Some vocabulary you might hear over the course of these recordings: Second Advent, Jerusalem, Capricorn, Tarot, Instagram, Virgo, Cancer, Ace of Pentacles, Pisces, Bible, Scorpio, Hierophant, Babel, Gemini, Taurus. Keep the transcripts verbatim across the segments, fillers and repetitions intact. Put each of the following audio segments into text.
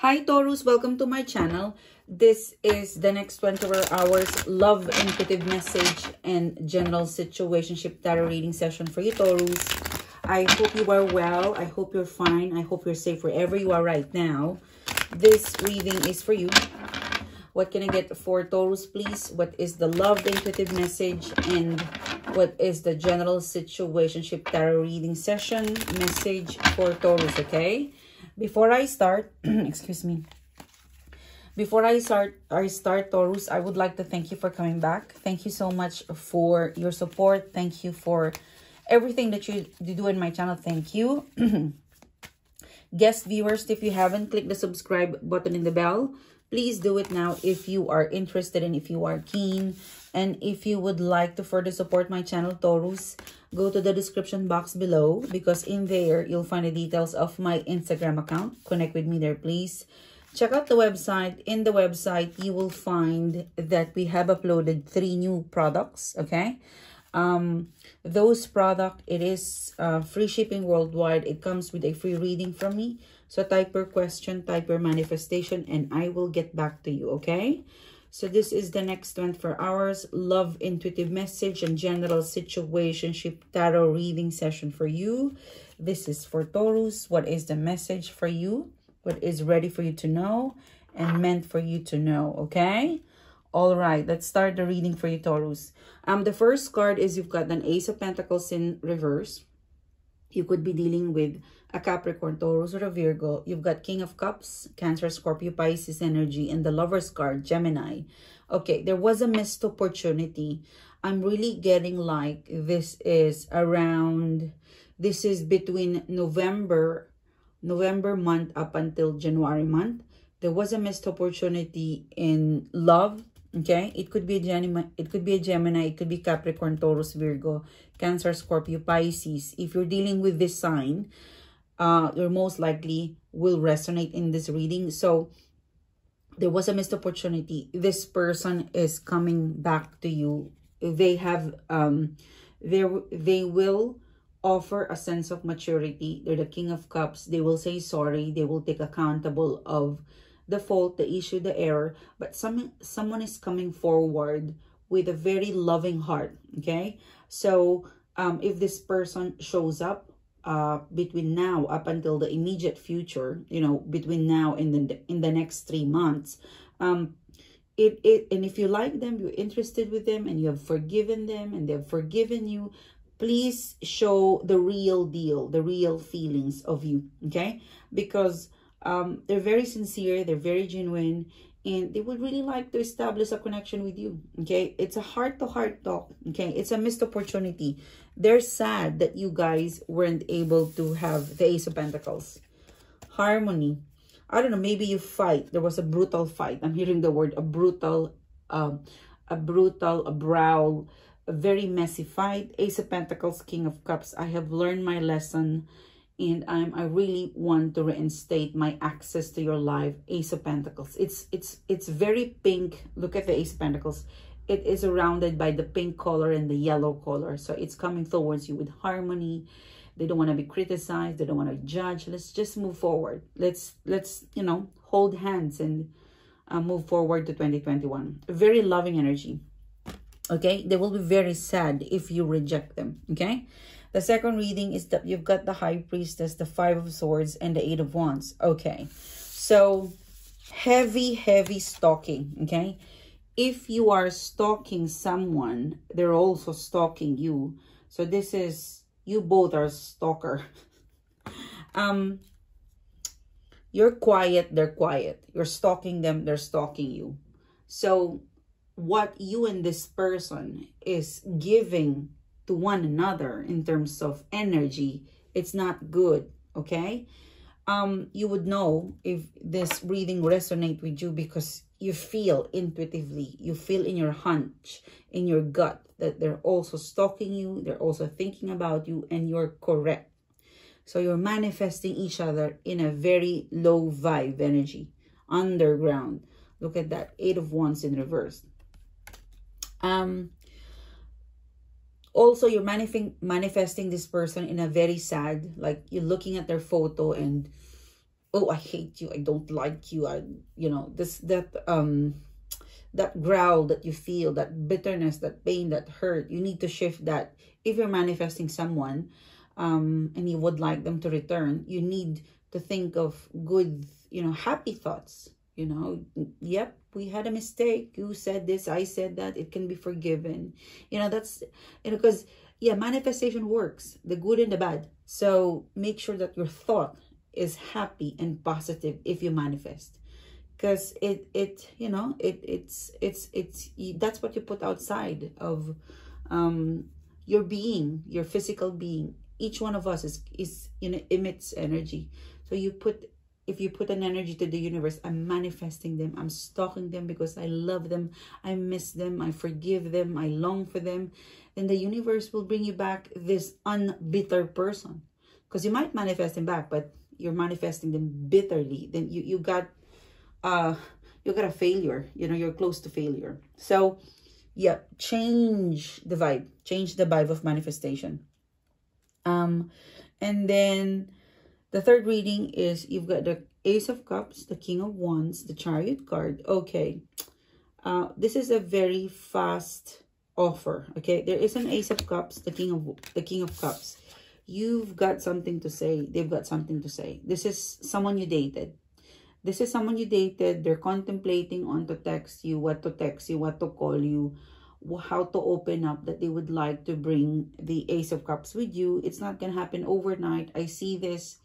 Hi Taurus, welcome to my channel. This is the next twenty-four hours love intuitive message and general situationship tarot reading session for you Taurus. I hope you are well. I hope you're fine. I hope you're safe wherever you are right now. This reading is for you. What can I get for Taurus, please? What is the love intuitive message and what is the general situationship tarot reading session message for Taurus, okay? Before I start, excuse me, before I start, I start Taurus, I would like to thank you for coming back. Thank you so much for your support. Thank you for everything that you, you do in my channel. Thank you. Guest viewers, if you haven't, click the subscribe button and the bell. Please do it now if you are interested and if you are keen. And if you would like to further support my channel, Taurus, go to the description box below because in there, you'll find the details of my Instagram account. Connect with me there, please. Check out the website. In the website, you will find that we have uploaded three new products, okay? Um, those product, it is uh, free shipping worldwide. It comes with a free reading from me. So type your question, type your manifestation, and I will get back to you, okay? So this is the next twenty-four hours love intuitive message and general situationship tarot reading session for you. This is for Taurus. What is the message for you? What is ready for you to know and meant for you to know, okay? All right, let's start the reading for you, Taurus. Um, the first card is you've got an Ace of Pentacles in reverse. You could be dealing with a Capricorn, Taurus, or a Virgo. You've got King of Cups, Cancer, Scorpio, Pisces energy, and the Lover's card, Gemini. Okay, there was a missed opportunity. I'm really getting like this is around, this is between November, November month up until January month. There was a missed opportunity in love. Okay, it could be a Gemini, it could be a Gemini, it could be Capricorn, Taurus, Virgo, Cancer, Scorpio, Pisces. If you're dealing with this sign, uh, you're most likely will resonate in this reading. So there was a missed opportunity. This person is coming back to you. They have, um, they, they will offer a sense of maturity. They're the King of Cups. They will say sorry. They will take accountable of the fault, the issue, the error, but some someone is coming forward with a very loving heart, okay? So um, if this person shows up uh, between now up until the immediate future, you know, between now and then in the next three months, um, it, it and if you like them, you're interested with them, and you have forgiven them, and they've forgiven you, please show the real deal, the real feelings of you, okay? Because Um, they're very sincere, they're very genuine, and they would really like to establish a connection with you, okay? It's a heart-to-heart talk, okay? It's a missed opportunity. They're sad that you guys weren't able to have the Ace of Pentacles. Harmony. I don't know, maybe you fight. There was a brutal fight. I'm hearing the word, a brutal, um, a brutal, a brawl, a very messy fight. Ace of Pentacles, King of Cups. I have learned my lesson. And I'm, I really want to reinstate my access to your life. Ace of Pentacles. It's it's it's very pink. Look at the Ace of Pentacles. It is surrounded by the pink color and the yellow color. So it's coming towards you with harmony. They don't want to be criticized. They don't want to judge. Let's just move forward. Let's, let's you know, hold hands and uh, move forward to twenty twenty-one. Very loving energy. Okay? They will be very sad if you reject them. Okay? The second reading is that you've got the High Priestess, the Five of Swords, and the Eight of Wands. Okay, so heavy, heavy stalking, okay? If you are stalking someone, they're also stalking you. So this is, you both are stalker. um, you're quiet, they're quiet. You're stalking them, they're stalking you. So what you and this person is giving to one another in terms of energy, it's not good, okay? Um, you would know if this reading resonates with you because you feel intuitively, you feel in your hunch, in your gut, that they're also stalking you, they're also thinking about you, and you're correct. So you're manifesting each other in a very low vibe energy, underground. Look at that, Eight of Wands in reverse. Um... Also, you're manif manifesting this person in a very sad, like you're looking at their photo and oh, I hate you, I don't like you, I, you know, this, that, um, that growl that you feel, that bitterness, that pain, that hurt, you need to shift that. If you're manifesting someone, um, and you would like them to return, you need to think of good, you know, happy thoughts, you know, yep, we had a mistake, you said this, I said that, it can be forgiven, you know, that's, you know, because, yeah, manifestation works, the good and the bad, so make sure that your thought is happy and positive if you manifest. Because it, it, you know, it, it's, it's, it's, that's what you put outside of um, your being, your physical being. Each one of us is, is, you know, emits energy. So you put, if you put an energy to the universe, I'm manifesting them. I'm stalking them because I love them. I miss them. I forgive them. I long for them. Then the universe will bring you back this unbitter person. Because you might manifest them back, but you're manifesting them bitterly. Then you, you got... Uh, you got a failure, you know, you're close to failure. So yeah, change the vibe, change the vibe of manifestation. Um, and then the third reading is you've got the Ace of Cups, the King of Wands, the Chariot card. Okay. Uh, this is a very fast offer. Okay. There is an Ace of Cups, the King of, the King of Cups. You've got something to say. They've got something to say. This is someone you dated. This is someone you dated. They're contemplating on to text you, what to text you, what to call you, how to open up that they would like to bring the Ace of Cups with you. It's not going to happen overnight. I see this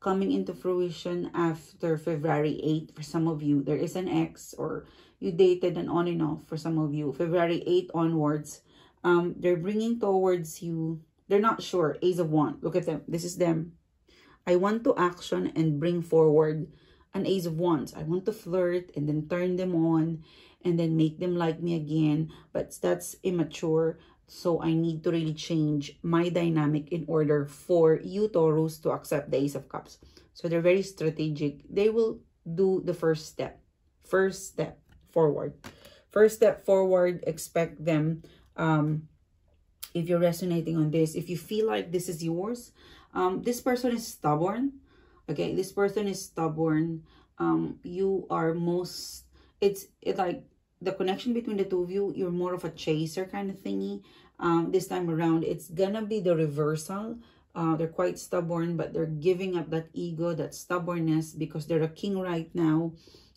coming into fruition after February eighth for some of you. There is an ex or you dated and on and off for some of you. February eighth onwards, um, they're bringing towards you. They're not sure. Ace of Wands. Look at them. This is them. I want to action and bring forward an Ace of Wands. I want to flirt and then turn them on and then make them like me again. But that's immature. So I need to really change my dynamic in order for you Taurus to accept the Ace of Cups. So they're very strategic. They will do the first step. First step forward. First step forward. Expect them. Um, if you're resonating on this, if you feel like this is yours, um, this person is stubborn. Okay, this person is stubborn. Um, you are most, it's it like the connection between the two of you, you're more of a chaser kind of thingy. Um, this time around, it's gonna be the reversal. Uh, they're quite stubborn, but they're giving up that ego, that stubbornness, because they're a king right now.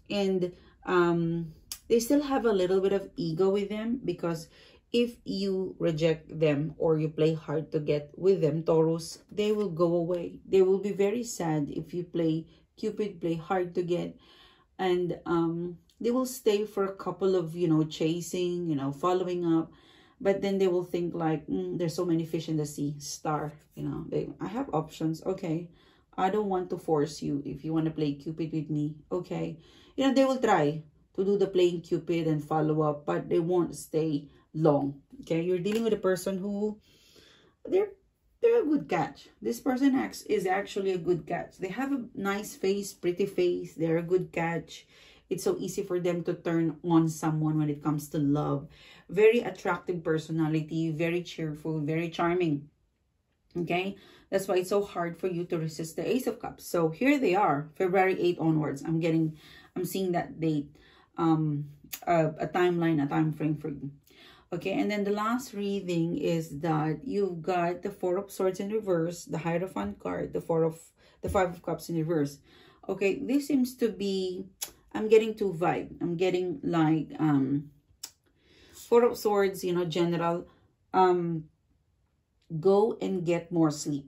And um, they still have a little bit of ego with them, because if you reject them or you play hard to get with them, Taurus, they will go away. They will be very sad if you play Cupid, play hard to get. And um, they will stay for a couple of, you know, chasing, you know, following up. But then they will think like, mm, there's so many fish in the sea, star. You know, they, I have options. Okay, I don't want to force you if you want to play Cupid with me. Okay, you know, they will try to do the playing Cupid and follow up, but they won't stay long. Okay, you're dealing with a person who they're they're a good catch. This person acts is actually a good catch. They have a nice face, pretty face. They're a good catch. It's so easy for them to turn on someone when it comes to love. Very attractive personality, very cheerful, very charming. Okay, that's why it's so hard for you to resist the Ace of Cups. So here they are, February eighth onwards. I'm getting, I'm seeing that date, um, a, a timeline, a time frame for you. Okay, and then the last reading is that you've got the Four of Swords in reverse, the Hierophant card, the four of the Five of Cups in reverse. Okay, this seems to be, I'm getting two vibe. I'm getting like um Four of Swords, you know, general. Um go and get more sleep.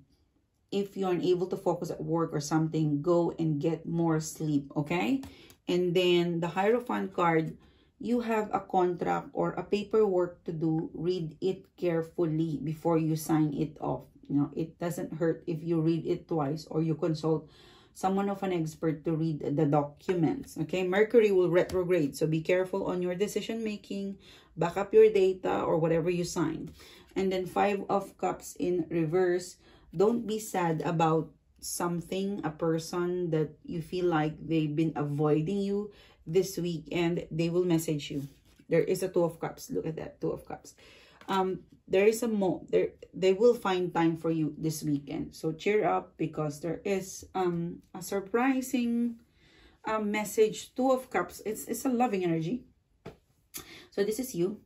If you're unable to focus at work or something, go and get more sleep. Okay? And then the Hierophant card. You have a contract or a paperwork to do. Read it carefully before you sign it off. You know, it doesn't hurt if you read it twice or you consult someone of an expert to read the documents. Okay, Mercury will retrograde. So be careful on your decision making. Back up your data or whatever you sign. And then Five of Cups in reverse. Don't be sad about something, a person that you feel like they've been avoiding you. This weekend, they will message you. There is a Two of Cups. Look at that, Two of Cups. um, there is a mo there they will find time for you this weekend. So cheer up, because there is um a surprising um message. Two of Cups. It's it's a loving energy. So this is you.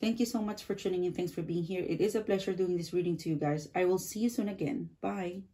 Thank you so much for tuning in. Thanks for being here. It is a pleasure doing this reading to you guys. I will see you soon again. Bye.